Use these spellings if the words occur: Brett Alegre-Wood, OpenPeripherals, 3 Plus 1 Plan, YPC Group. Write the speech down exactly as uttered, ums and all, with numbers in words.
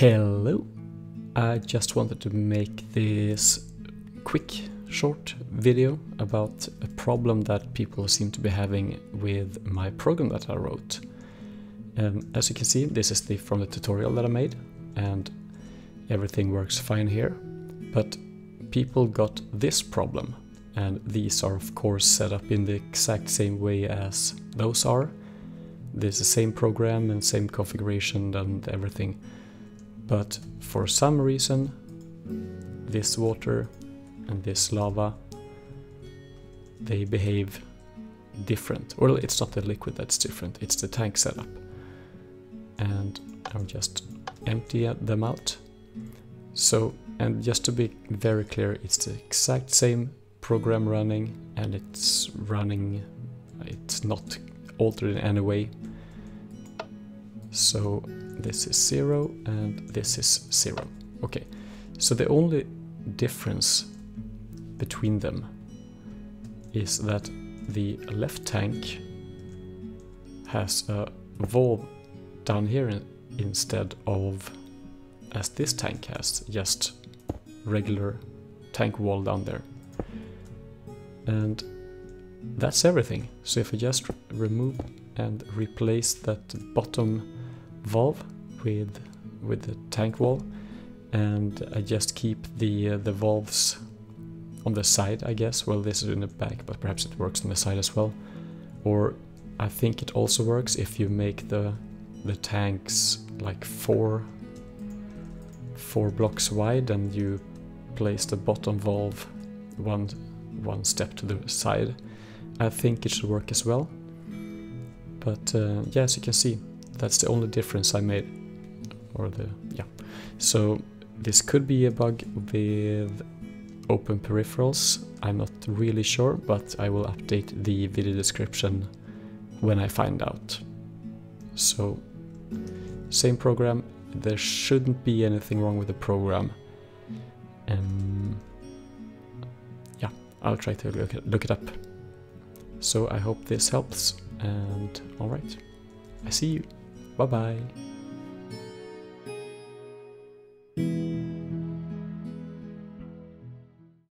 Hello, I just wanted to make this quick short video about a problem that people seem to be having with my program that I wrote. Um, as you can see, this is the, from the tutorial that I made, and everything works fine here, but people got this problem, and these are of course set up in the exact same way as those are. This is the same program and same configuration and everything. But for some reason, this water and this lava, they behave different. Well, it's not the liquid that's different, it's the tank setup. And I'll just empty them out. So, and just to be very clear, it's the exact same program running, and it's running, it's not altered in any way. So this is zero and this is zero. Okay, so the only difference between them is that the left tank has a valve down here in, instead of, as this tank has, just regular tank wall down there. And that's everything. So if I just remove and replace that bottom valve with with the tank wall, and I just keep the uh, the valves on the side, I guess. Well, this is in the back, but perhaps it works on the side as well. Or I think it also works if you make the the tanks like four four blocks wide, and you place the bottom valve one one step to the side. I think it should work as well. But uh, yeah, as you can see, that's the only difference I made, or the, yeah. So this could be a bug with OpenPeripherals. I'm not really sure, but I will update the video description when I find out. So, same program, there shouldn't be anything wrong with the program. Um, yeah, I'll try to look it, look it up. So I hope this helps, and all right, I see you. Bye-bye.